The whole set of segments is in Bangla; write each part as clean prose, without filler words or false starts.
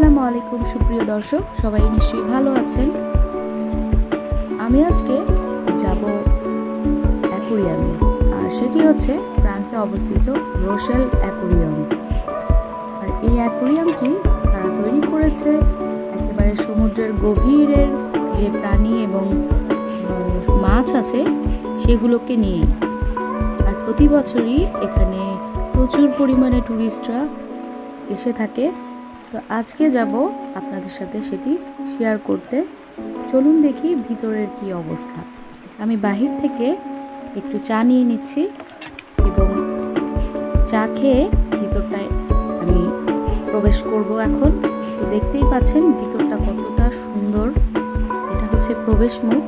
আসসালামু আলাইকুম সুপ্রিয় দর্শক, সবাই নিশ্চয়ই ভালো আছেন। আমি আজকে যাব অ্যাকুরিয়ামে, আর সেটি হচ্ছে ফ্রান্সে অবস্থিত রোশেল অ্যাকুরিয়াম। আর এই অ্যাকুরিয়ামটি তারা তৈরি করেছে একেবারে সমুদ্রের গভীরের যে প্রাণী এবং মাছ আছে সেগুলোকে নিয়ে। আর প্রতি বছরই এখানে প্রচুর পরিমাণে ট্যুরিস্টরা এসে থাকে। তো আজকে যাব আপনাদের সাথে সেটি শেয়ার করতে। চলুন দেখি ভিতরের কি অবস্থা। আমি বাহির থেকে একটু চা নিয়ে নিচ্ছি এবং চা খেয়ে ভিতরটায় আমি প্রবেশ করব এখন। তো দেখতেই পাচ্ছেন ভিতরটা কতটা সুন্দর। এটা হচ্ছে প্রবেশ মুখ।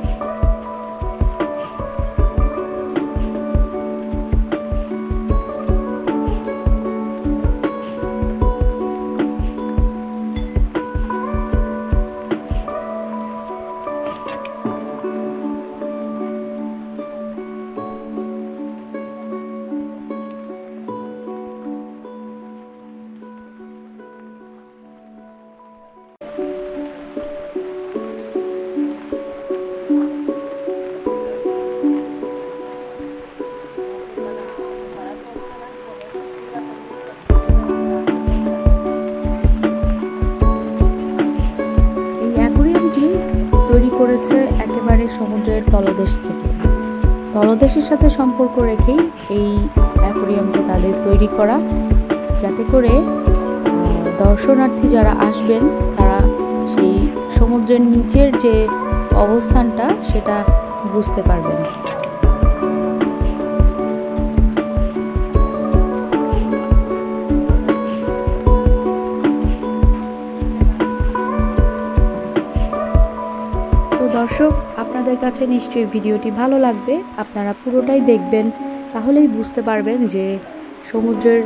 তৈরি করেছে একেবারে সমুদ্রের তলদেশ থেকে। তলদেশের সাথে সম্পর্ক রেখেই এই অ্যাকুরিয়ামটা তাদের তৈরি করা, যাতে করে দর্শনার্থী যারা আসবেন তারা সেই সমুদ্রের নিচের যে অবস্থানটা সেটা বুঝতে পারবেন। দর্শক, আপনাদের কাছে নিশ্চয়ই ভিডিওটি ভালো লাগবে। আপনারা পুরোটাই দেখবেন, তাহলেই বুঝতে পারবেন যে সমুদ্রের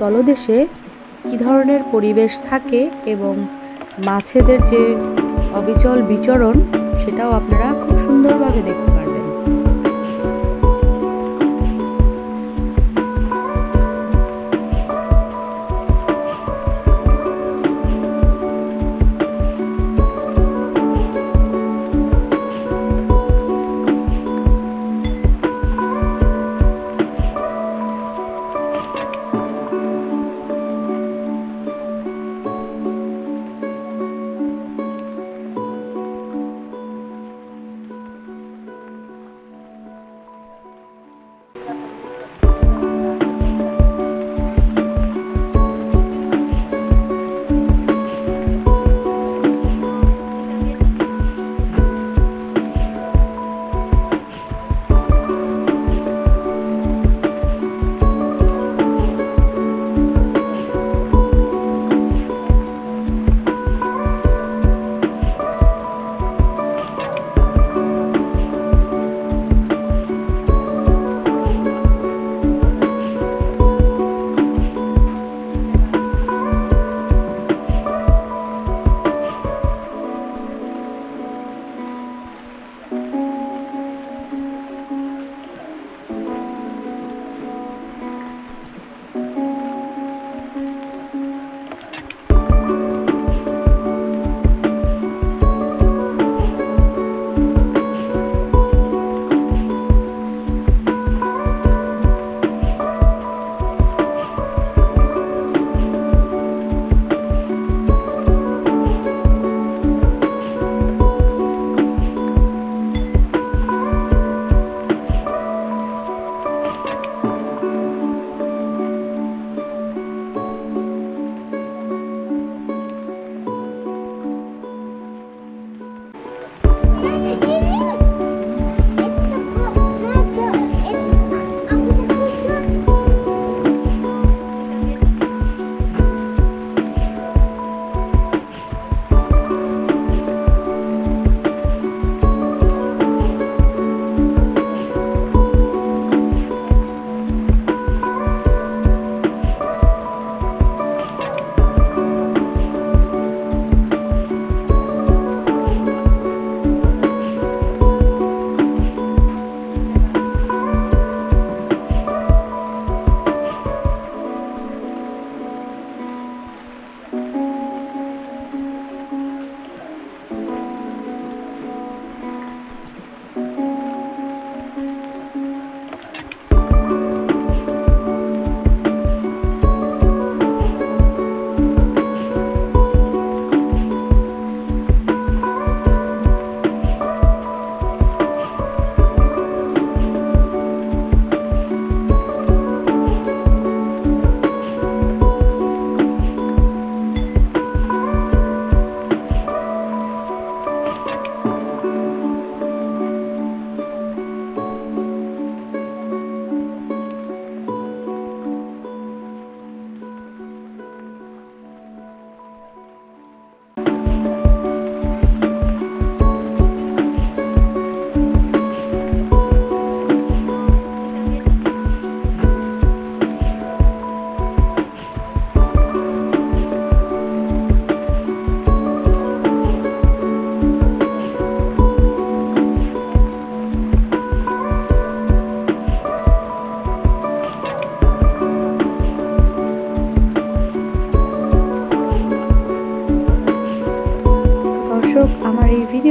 তলদেশে কী ধরনের পরিবেশ থাকে এবং মাছেদের যে অবিচল বিচরণ সেটাও আপনারা খুব সুন্দরভাবে দেখতে পারবেন।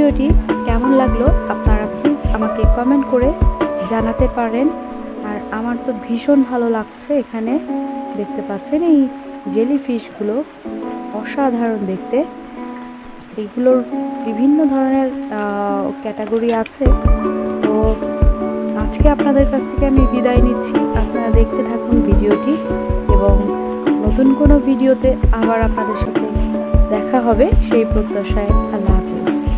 ভিডিওটি কেমন লাগলো আপনারা প্লিজ আমাকে কমেন্ট করে জানাতে পারেন। আর আমার তো ভীষণ ভালো লাগছে, এখানে দেখতে পাচ্ছেন এই জেলিফিশগুলো অসাধারণ দেখতে। এইগুলোর বিভিন্ন ধরনের ক্যাটাগরি আছে। তো আজকে আপনাদের কাছ থেকে আমি বিদায় নিচ্ছি, আপনারা দেখতে থাকুন ভিডিওটি এবং নতুন কোনো ভিডিওতে আবার আপনাদের সাথে দেখা হবে সেই প্রত্যাশায়। আল্লাহ হাফেজ।